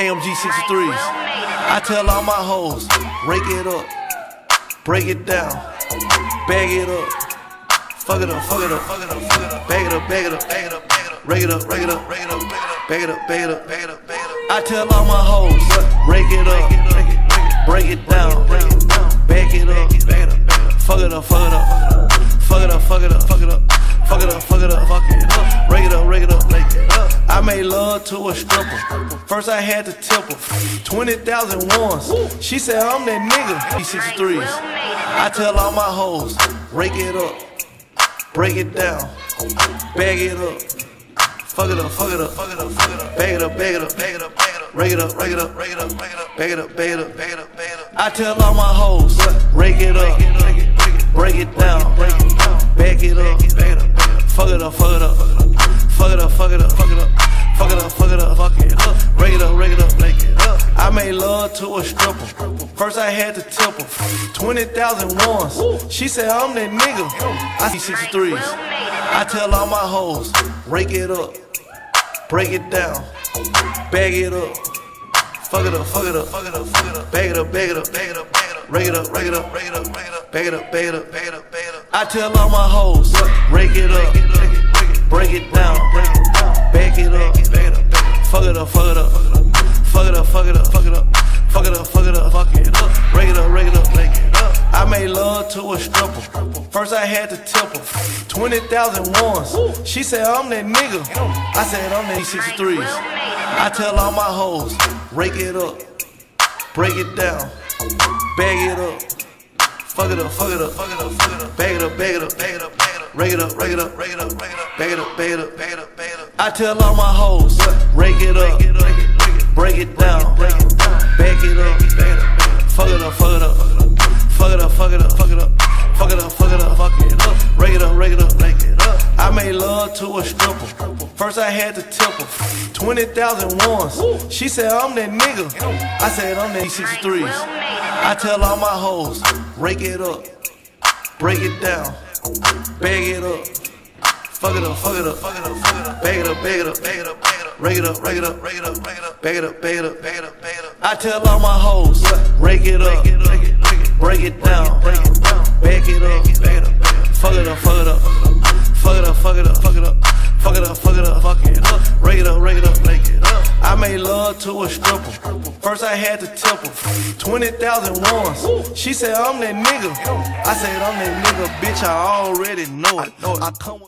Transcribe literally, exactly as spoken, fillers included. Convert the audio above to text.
A M G sixty-threes. I tell all my hoes, rake it up, break it down, bag it up, fuck it up, fuck it up, fuck it up, fuck it up, bag it up, bag it up, bag it up, bag it up, rake it up, rake it up, rake it up, bag it up, bag it up, bag it up, bag it up. I tell all my hoes, rake it up, break it down, bag it up, fuck it up, fuck it up, fuck it up, fuck it up, fuck it up, fuck it up, fuck it up, fuck it up, rake it up, rake it up, rake it up. I made love to a stripper. First I had to tip her twenty thousand once. She said I'm that nigga. sixty-threes. I tell all my hoes, rake it up, break it down, bag it up, fuck it up, fuck it up, fuck it up, fuck it up, bag it up, bag it up, bag it up, bag it up, rake it up, rake it up, rake it up, bag it up, bag it up, bag it up, bag it up. I tell all my hoes, rake it up, break it down, bag it up, fuck it up, fuck it up. Fuck it up, fuck it up, fuck it up, fuck it up, fuck it up, fuck it up, rake it up, rake it up, rake it up. I made love to a stripper. First I had to tip her twenty thousand once. She said I'm that nigga. I see sixty-threes. I tell all my hoes, rake it up, break it down, bag it up, fuck it up, fuck it up, fuck it up, fuck it up, bag it up, bag it up, bag it up, bag it up, rake it up, rake it up, rake it up, rake it up, bag it up, bag it up, bag it up, bag it up. I tell all my hoes, rake it up. Break it down, back it up, fuck it up, fuck it up, fuck it up, fuck it up, fuck it up, fuck it up, fuck it up, fuck it up, break it up, break it up, break it up. I made love to a stripper. First I had to tip her twenty thousand once. She said I'm that nigga. I said I'm that sixty-threes. I tell all my hoes, rake it up, break it down, bag it up, fuck it up, fuck it up, fuck it up, fuck it up, bag it up, bag it up, bag it up. Rake it up, rake it up, rake it up, rake it up, bag it up, bag it up, bag it up, bag it up. I tell all my hoes, rake it up, break it down, bag it up, fuck it up, fuck it up, fuck it up, fuck it up, fuck it up, fuck it up, fuck it up, fuck it up, rake it up, rake it up, rake it up. I made love to a stripper. First I had to tip her twenty thousand once. She said I'm that nigga. I said I'm that sixty-threes. I tell all my hoes, rake it up, break it down, bag it up, fuck it up, fuck it up, fuck it up, fuck it up, bag it up, bag it up, bag it up, bag it up, rake it up, rake it up, rake it up, rake it up, bag it up, bag it up, bag it up, bag it up. I tell all my hoes, rake it up, break it down, bag it up, fuck it up, fuck it up, fuck it up, fuck it up, fuck it up, fuck it up, fuck it up, fuck it up, rake it up, rake it up, rake it up. I made love to a stripper. First I had to tip her twenty thousand once. She said I'm that nigga. I said I'm that nigga, bitch. I already know it. I come